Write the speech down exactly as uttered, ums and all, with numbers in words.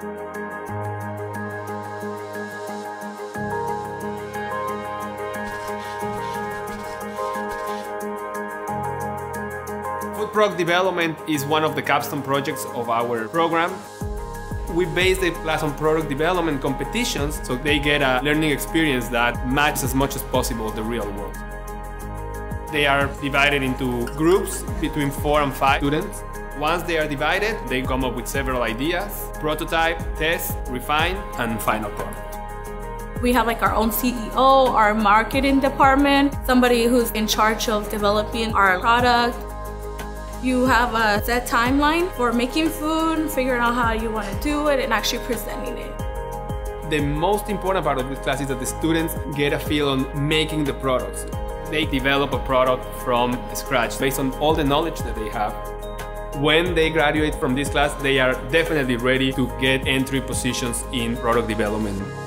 Food Proc development is one of the capstone projects of our program. We base the class on product development competitions so they get a learning experience that matches as much as possible the real world. They are divided into groups between four and five students. Once they are divided, they come up with several ideas: prototype, test, refine, and final product. We have like our own C E O, our marketing department, somebody who's in charge of developing our product. You have a set timeline for making food, figuring out how you want to do it, and actually presenting it. The most important part of this class is that the students get a feel on making the products. They develop a product from scratch based on all the knowledge that they have. When they graduate from this class, they are definitely ready to get entry positions in product development.